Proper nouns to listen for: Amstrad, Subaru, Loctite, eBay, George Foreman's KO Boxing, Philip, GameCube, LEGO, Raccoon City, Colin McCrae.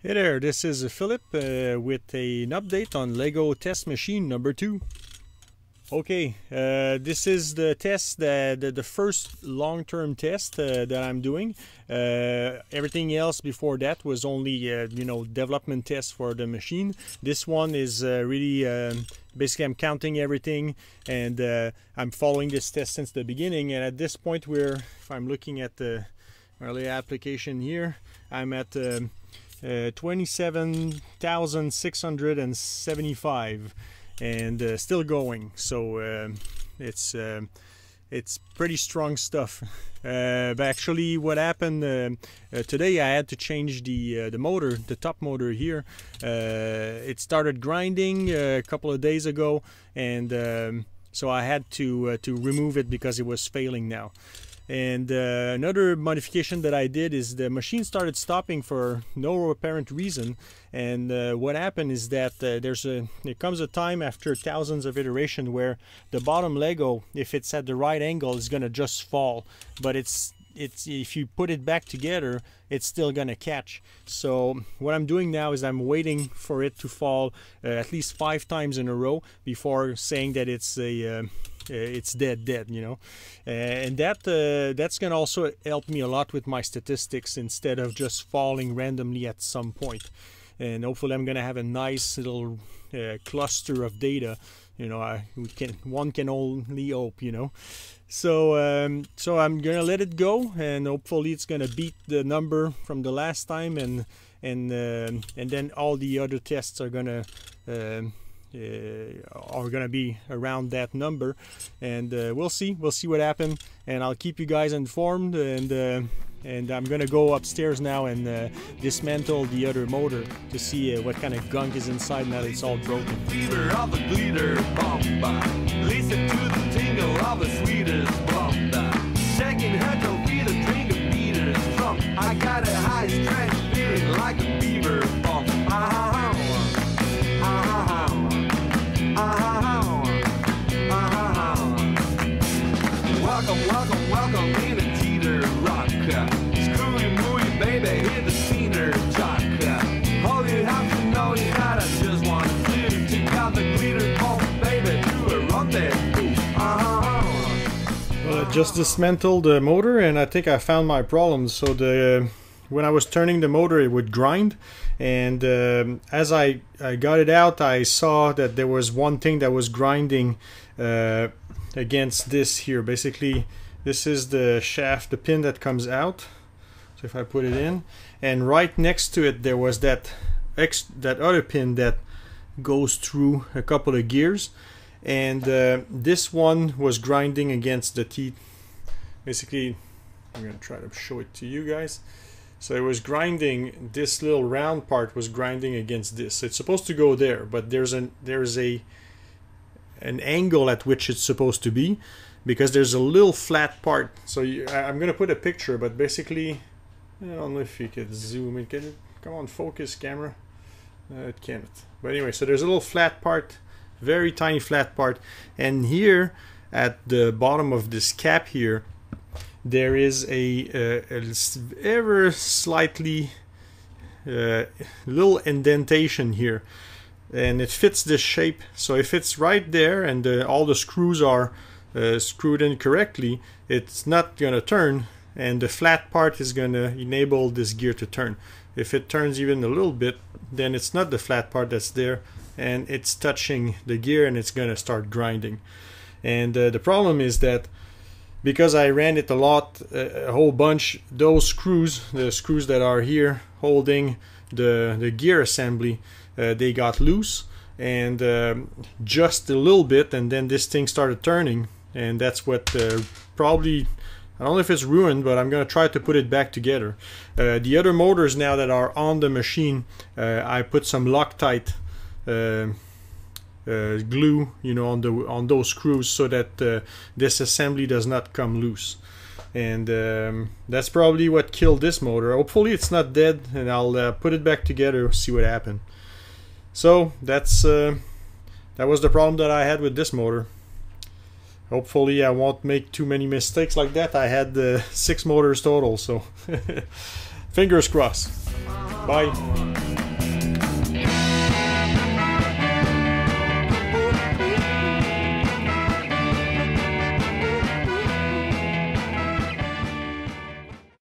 Hey there, this is Philip with an update on LEGO test machine number 2. Okay, this is the test, the first long-term test that I'm doing. Everything else before that was only, you know, development tests for the machine. This one is really, basically I'm counting everything, and I'm following this test since the beginning. And at this point, if I'm looking at the early application here, I'm at 27,675. And still going, so it's pretty strong stuff. But actually, what happened today, I had to change the motor, the top motor here. It started grinding a couple of days ago, and so I had to remove it because it was failing now. And another modification that I did is the machine started stopping for no apparent reason. And what happened is that there comes a time after thousands of iterations where the bottom Lego, if it's at the right angle, is gonna just fall. But if you put it back together, it's still gonna catch. So what I'm doing now is I'm waiting for it to fall at least 5 times in a row before saying that it's dead, you know, and that's gonna also help me a lot with my statistics instead of just falling randomly at some point. And hopefully I'm gonna have a nice little cluster of data, you know. One can only hope, you know. So so I'm gonna let it go, and hopefully it's gonna beat the number from the last time, and then all the other tests are gonna be around that number. And we'll see what happens, and I'll keep you guys informed. And I'm gonna go upstairs now and dismantle the other motor to see what kind of gunk is inside now that it's all broken. Fever of the glitter bomba, listen to the tingle of the sweetest bomba. Second hand don't be the drink of Peter's drum. I got a high strength feeling like a beaver bomb. Welcome in the teeter rock. Screwy mooey baby, hit the cedar jock. All you have to know is that I just want to clear. Take out the glitter, oh baby, do a rock there. Well, I just dismantled the motor, and I think I found my problem. So when I was turning the motor, it would grind, and as I got it out, I saw that there was one thing that was grinding against this here. Basically, this is the shaft, the pin that comes out. So if I put it in, and right next to it there was that other pin that goes through a couple of gears, and this one was grinding against the teeth. Basically, I'm gonna try to show it to you guys. So it was grinding, this little round part was grinding against this. So it's supposed to go there, but there's an angle at which it's supposed to be, because there's a little flat part. So I'm gonna put a picture, but basically, I don't know if you can zoom in. Can it? Come on, focus, camera. It can't. But anyway, so there's a little flat part, very tiny flat part, and here at the bottom of this cap here, there is a ever slightly little indentation here, and it fits this shape. So if it's right there and all the screws are screwed in correctly, it's not gonna turn, and the flat part is gonna enable this gear to turn. If it turns even a little bit, then it's not the flat part that's there, and it's touching the gear, and it's gonna start grinding. And the problem is that because I ran it a lot, a whole bunch, those screws, the screws that are here holding the gear assembly, they got loose, and just a little bit, and then this thing started turning, and that's what probably, I don't know if it's ruined, but I'm gonna try to put it back together. The other motors now that are on the machine, I put some Loctite glue, you know, on those screws, so that this assembly does not come loose. And that's probably what killed this motor. Hopefully it's not dead, and I'll put it back together, see what happened. So that was the problem that I had with this motor. Hopefully I won't make too many mistakes like that. I had 6 motors total, so fingers crossed. Bye.